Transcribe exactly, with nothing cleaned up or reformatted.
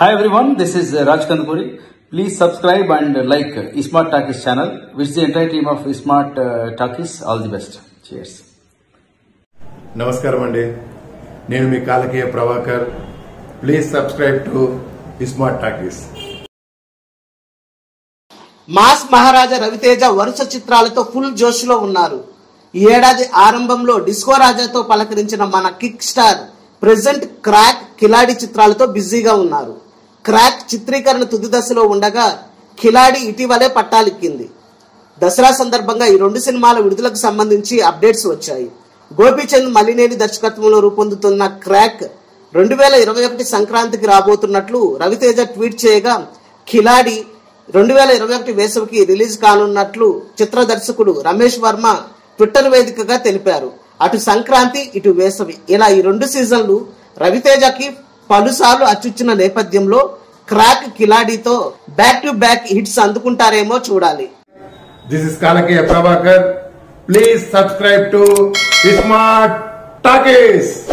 Hi everyone, this is Raj Kandakuri. Please subscribe and like Ismart Talkies channel. Wish the entire team of Ismart uh, Talkies all the best. Cheers. Namaskaram andi. Nenu mee Kalakeya Prabhakar. Please subscribe to Ismart Talkies. Mass Maharaja Ravi Teja varusa చిత్రాలతో full josh lo unnaru. ఈ ఏడాది ఆరంభంలో disco రాజాతో పలకరించిన మన kick star present Krack Khiladi చిత్రాలతో బిజీగా ఉన్నారు. క్రాక్ చిత్రీకరణ తుది దశలో ఉండగా ఖిలాడి ఇటీవలే పట్టాలెక్కింది. దసరా సందర్భంగా ఈ రెండు సినిమాల విడుదలకు సంబంధించి అప్డేట్స్ వచ్చాయి. గోపిచంద్ మలినేని దర్శకత్వంలో రూపొందుతున్న క్రాక్ రెండు వేల ఇరవై ఒకటి సంక్రాంతికి రాబోతున్నట్లు రవితేజ ట్వీట్ చేయగా, ఖిలాడి రెండు వేల ఇరవై ఒకటి వేసవికి రిలీజ్ కానున్నట్లు చిత్ర దర్శకుడు రమేష్ వర్మ ట్విట్టర్ వేదికగా తెలిపారు. అటు సంక్రాంతి, ఇటు వేసవి, ఇలా ఈ రెండు సీజన్లు రవితేజకి పలుసార్లు అచ్చుచ్చిన నేపథ్యంలో క్రాక్ కిలాడితో బ్యాక్ టు బ్యాక్ హిట్స్ అందుకుంటారేమో చూడాలి. This is Kalakeya Prabhakar. Please subscribe to iSmart talkies.